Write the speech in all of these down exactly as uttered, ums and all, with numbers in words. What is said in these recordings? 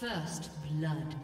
First blood.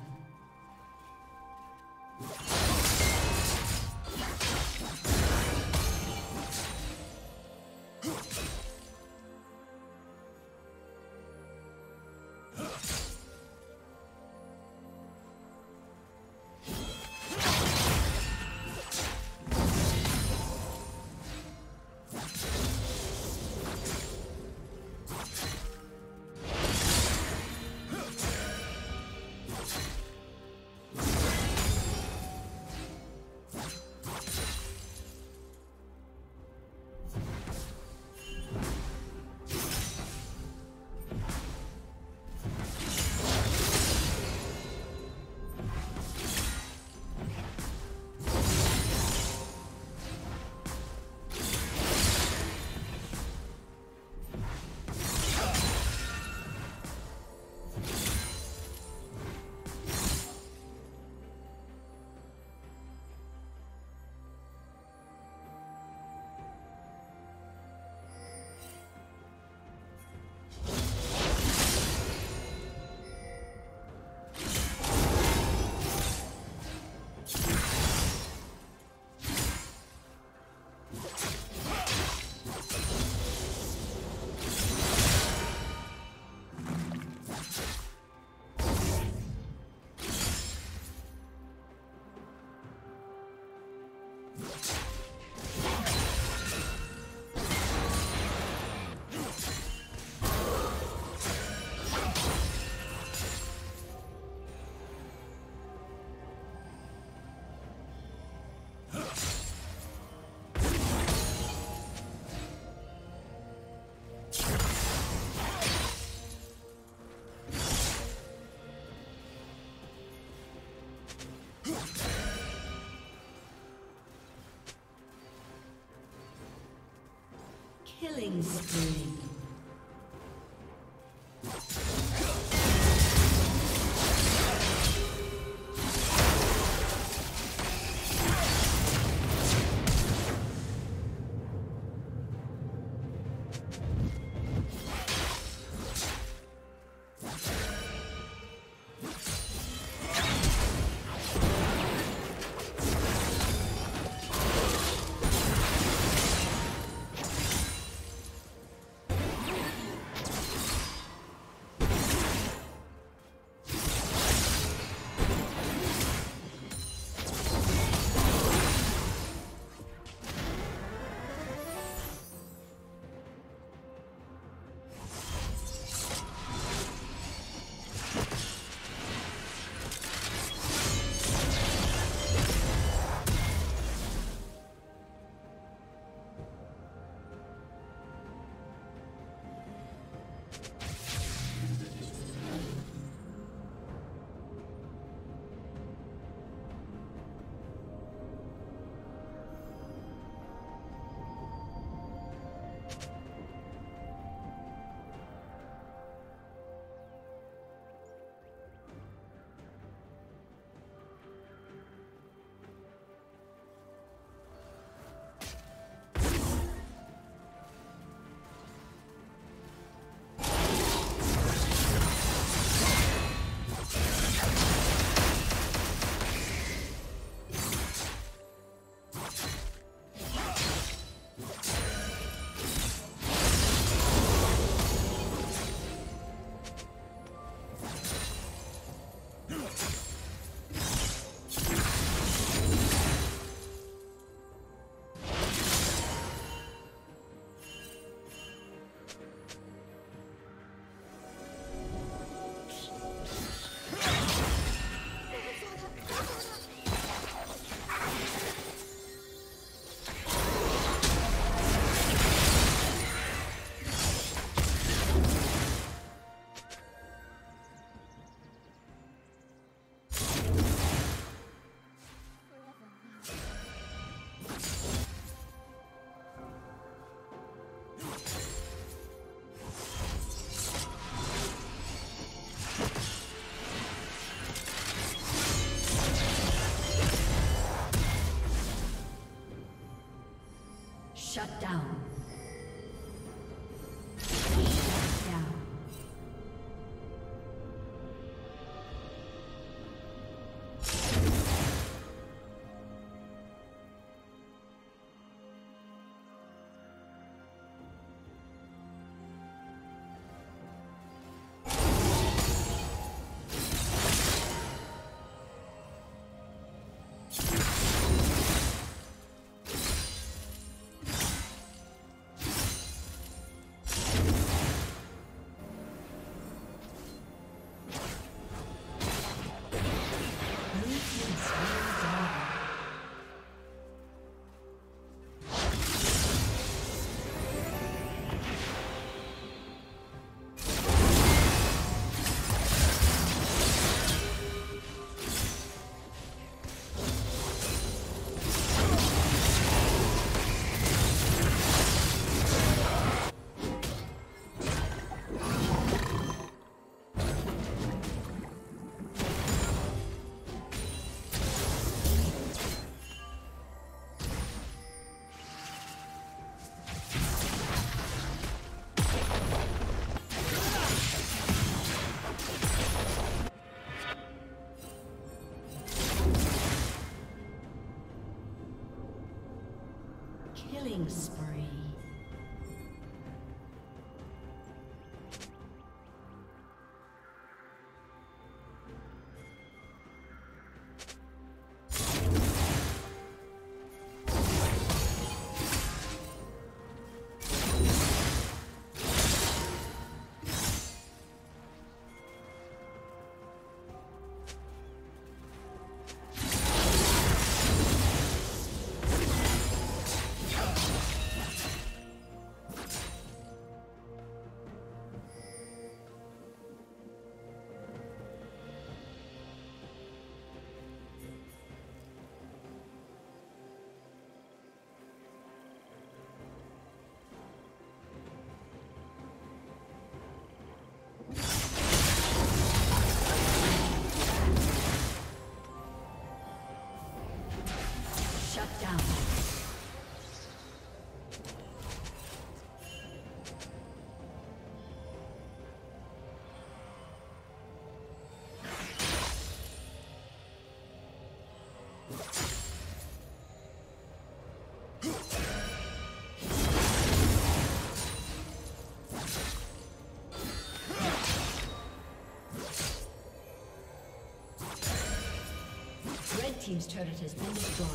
Killing spree. Killing spree. Team's turret has been destroyed.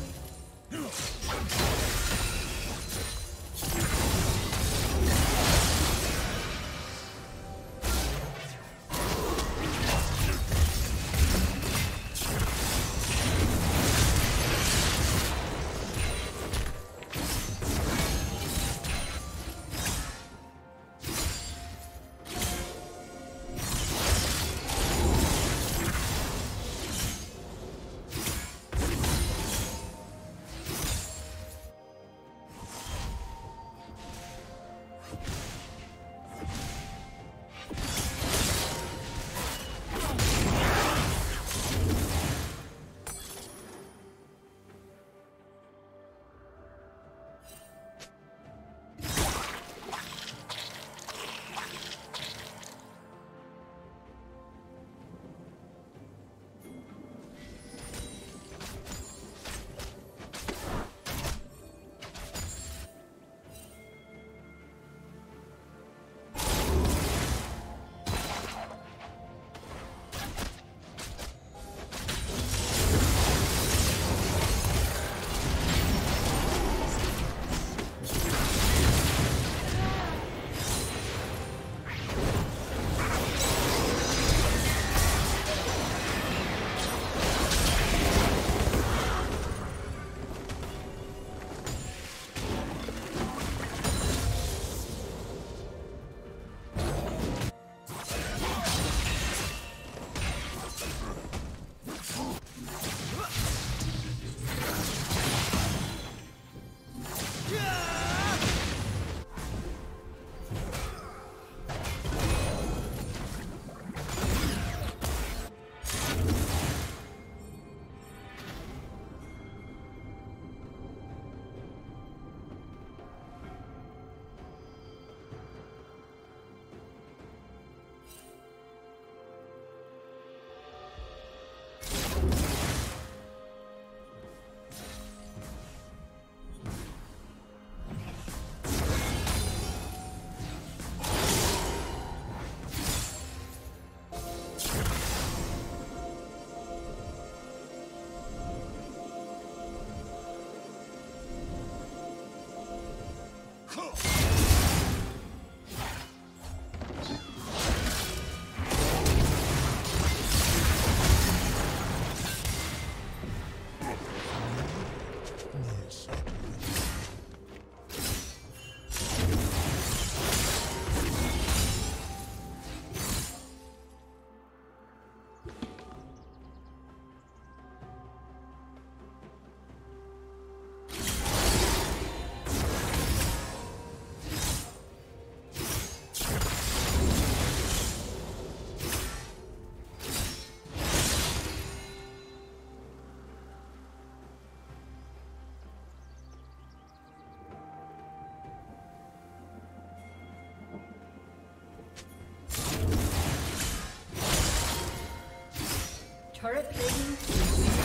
Turret plating is reset.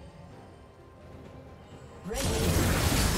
Red team.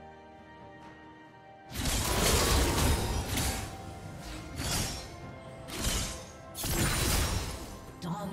Red team's turret has been destroyed.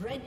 Red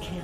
kill.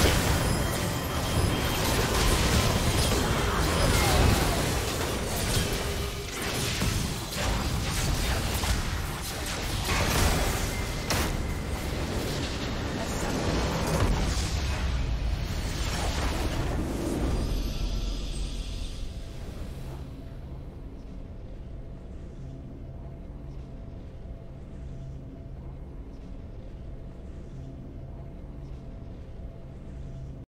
watching.